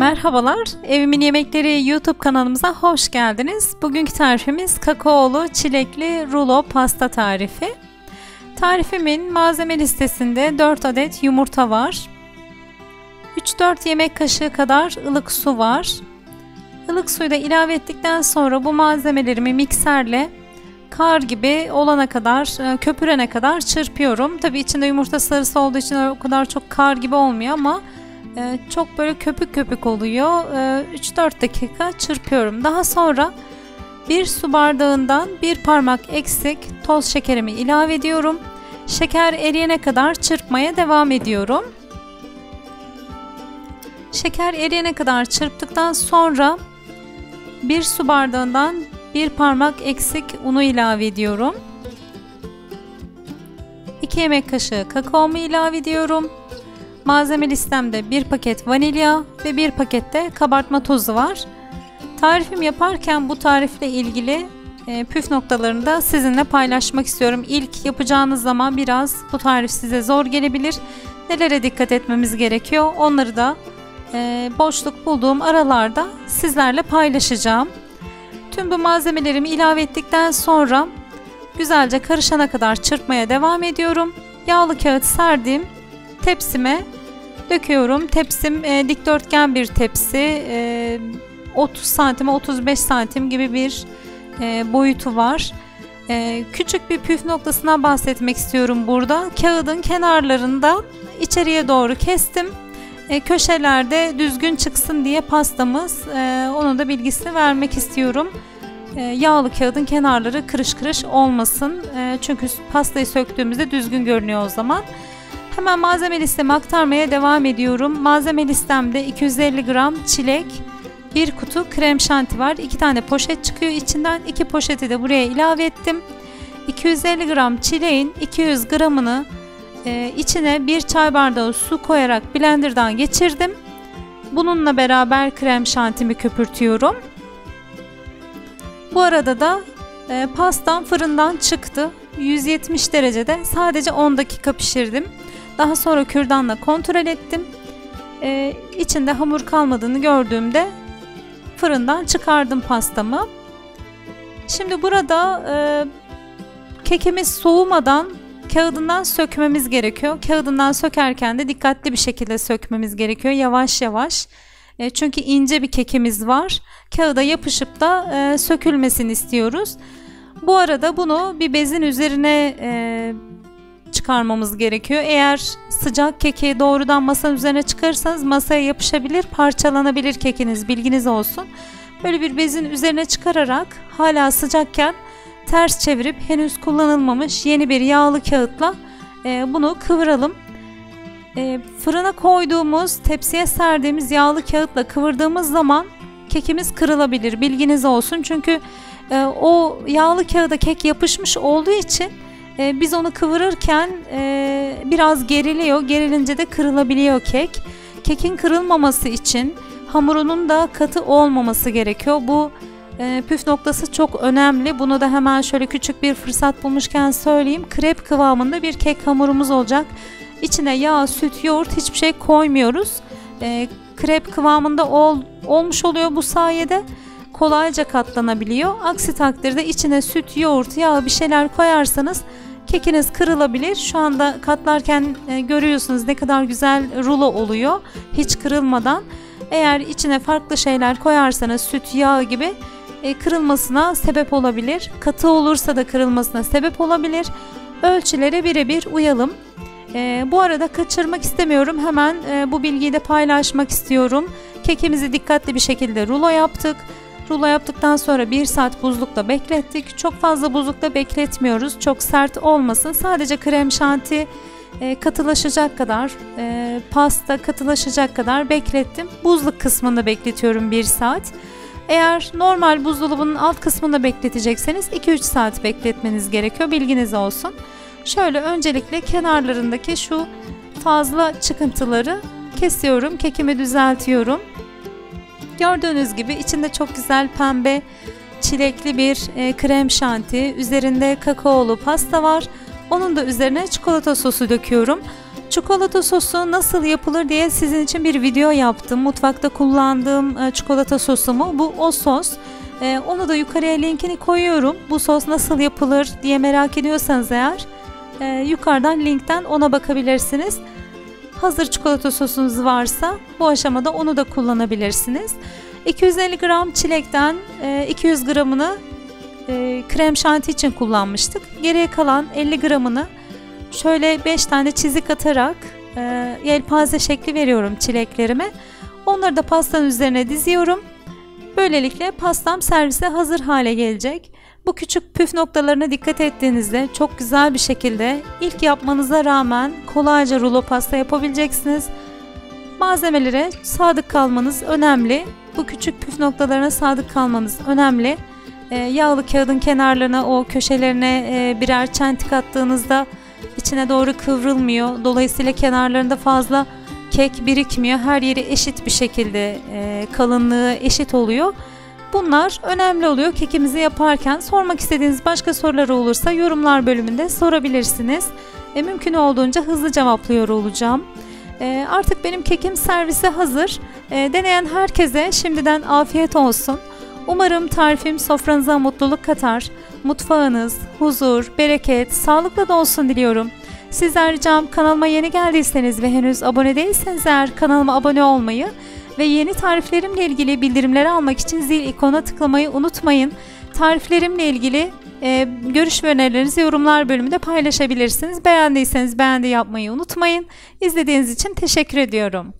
Merhabalar, Evimin Yemekleri YouTube kanalımıza hoş geldiniz. Bugünkü tarifimiz kakaolu çilekli rulo pasta tarifi. Tarifimin malzeme listesinde 4 adet yumurta var. 3-4 yemek kaşığı kadar ılık su var. Ilık suyu da ilave ettikten sonra bu malzemelerimi mikserle kar gibi olana kadar, köpürene kadar çırpıyorum. Tabii içinde yumurta sarısı olduğu için o kadar çok kar gibi olmuyor ama çok böyle köpük köpük oluyor. 3-4 dakika çırpıyorum. Daha sonra bir su bardağından bir parmak eksik toz şekerimi ilave ediyorum. Şeker eriyene kadar çırpmaya devam ediyorum. Şeker eriyene kadar çırptıktan sonra bir su bardağından bir parmak eksik unu ilave ediyorum. 2 yemek kaşığı kakaomu ilave ediyorum. Malzeme listemde 1 paket vanilya ve 1 paket de kabartma tozu var. Tarifimi yaparken bu tarifle ilgili püf noktalarını da sizinle paylaşmak istiyorum. İlk yapacağınız zaman biraz bu tarif size zor gelebilir. Nelere dikkat etmemiz gerekiyor? Onları da boşluk bulduğum aralarda sizlerle paylaşacağım. Tüm bu malzemelerimi ilave ettikten sonra güzelce karışana kadar çırpmaya devam ediyorum. Yağlı kağıt serdiğim tepsime döküyorum. Tepsim dikdörtgen bir tepsi. 30 santime 35 santim gibi bir boyutu var. Küçük bir püf noktasına bahsetmek istiyorum burada. Kağıdın kenarlarında içeriye doğru kestim. Köşelerde düzgün çıksın diye pastamız, onun da bilgisini vermek istiyorum. Yağlı kağıdın kenarları kırış kırış olmasın. Çünkü pastayı söktüğümüzde düzgün görünüyor o zaman. Hemen malzeme listemi aktarmaya devam ediyorum. Malzeme listemde 250 gram çilek, 1 kutu krem şanti var. 2 tane poşet çıkıyor içinden. 2 poşeti de buraya ilave ettim. 250 gram çileğin 200 gramını içine 1 çay bardağı su koyarak blenderdan geçirdim. Bununla beraber krem şantimi köpürtüyorum. Bu arada da pastam fırından çıktı. 170 derecede sadece 10 dakika pişirdim. Daha sonra kürdanla kontrol ettim. İçinde hamur kalmadığını gördüğümde fırından çıkardım pastamı. Şimdi burada kekimiz soğumadan kağıdından sökmemiz gerekiyor. Kağıdından sökerken de dikkatli bir şekilde sökmemiz gerekiyor. Yavaş yavaş. Çünkü ince bir kekimiz var. Kağıda yapışıp da sökülmesini istiyoruz. Bu arada bunu bir bezin üzerine çıkarmamız gerekiyor. Eğer sıcak keki doğrudan masanın üzerine çıkarırsanız masaya yapışabilir, parçalanabilir kekiniz, bilginiz olsun. Böyle bir bezin üzerine çıkararak hala sıcakken ters çevirip henüz kullanılmamış yeni bir yağlı kağıtla bunu kıvıralım. Fırına koyduğumuz, tepsiye serdiğimiz yağlı kağıtla kıvırdığımız zaman kekimiz kırılabilir, bilginiz olsun. Çünkü o yağlı kağıda kek yapışmış olduğu için biz onu kıvırırken biraz geriliyor. Gerilince de kırılabiliyor kek. Kekin kırılmaması için hamurunun da katı olmaması gerekiyor. Bu püf noktası çok önemli. Bunu da hemen şöyle küçük bir fırsat bulmuşken söyleyeyim. Krep kıvamında bir kek hamurumuz olacak. İçine yağ, süt, yoğurt hiçbir şey koymuyoruz. Krep kıvamında olmuş oluyor bu sayede. Kolayca katlanabiliyor. Aksi takdirde içine süt, yoğurt, yağ bir şeyler koyarsanız kekiniz kırılabilir. Şu anda katlarken görüyorsunuz ne kadar güzel rulo oluyor hiç kırılmadan. Eğer içine farklı şeyler koyarsanız süt, yağ gibi kırılmasına sebep olabilir. Katı olursa da kırılmasına sebep olabilir. Ölçülere birebir uyalım. Bu arada kaçırmak istemiyorum. Hemen bu bilgiyi de paylaşmak istiyorum. Kekimizi dikkatli bir şekilde rulo yaptık. Rulo yaptıktan sonra 1 saat buzlukta beklettik. Çok fazla buzlukta bekletmiyoruz. Çok sert olmasın. Sadece krem şanti katılaşacak kadar, pasta katılaşacak kadar beklettim. Buzluk kısmında bekletiyorum 1 saat. Eğer normal buzdolabının alt kısmında bekletecekseniz 2-3 saat bekletmeniz gerekiyor. Bilginiz olsun. Şöyle öncelikle kenarlarındaki şu fazla çıkıntıları kesiyorum. Kekimi düzeltiyorum. Gördüğünüz gibi içinde çok güzel pembe çilekli bir krem şanti, üzerinde kakaolu pasta var. Onun da üzerine çikolata sosu döküyorum. Çikolata sosu nasıl yapılır diye sizin için bir video yaptım. Mutfakta kullandığım çikolata sosumu, bu o sos. Onu da yukarıya linkini koyuyorum. Bu sos nasıl yapılır diye merak ediyorsanız eğer yukarıdan linkten ona bakabilirsiniz. Hazır çikolata sosunuz varsa bu aşamada onu da kullanabilirsiniz. 250 gram çilekten 200 gramını krem şanti için kullanmıştık. Geriye kalan 50 gramını şöyle 5 tane çizik atarak yelpaze şekli veriyorum çileklerime. Onları da pastanın üzerine diziyorum. Böylelikle pastam servise hazır hale gelecek. Bu küçük püf noktalarına dikkat ettiğinizde çok güzel bir şekilde ilk yapmanıza rağmen kolayca rulo pasta yapabileceksiniz. Malzemelere sadık kalmanız önemli. Bu küçük püf noktalarına sadık kalmanız önemli. Yağlı kağıdın kenarlarına, o köşelerine birer çentik attığınızda içine doğru kıvrılmıyor. Dolayısıyla kenarlarında fazla kek birikmiyor. Her yeri eşit bir şekilde, kalınlığı eşit oluyor. Bunlar önemli oluyor kekimizi yaparken. Sormak istediğiniz başka sorular olursa yorumlar bölümünde sorabilirsiniz. Mümkün olduğunca hızlı cevaplıyor olacağım. Artık benim kekim servise hazır. Deneyen herkese şimdiden afiyet olsun. Umarım tarifim sofranıza mutluluk katar. Mutfağınız huzur, bereket, sağlıkla dolsun diliyorum. Sizden ricam, kanalıma yeni geldiyseniz ve henüz abone değilseniz eğer kanalıma abone olmayı ve yeni tariflerimle ilgili bildirimleri almak için zil ikonuna tıklamayı unutmayın. Tariflerimle ilgili görüş ve önerilerinizi yorumlar bölümünde paylaşabilirsiniz. Beğendiyseniz beğeni yapmayı unutmayın. İzlediğiniz için teşekkür ediyorum.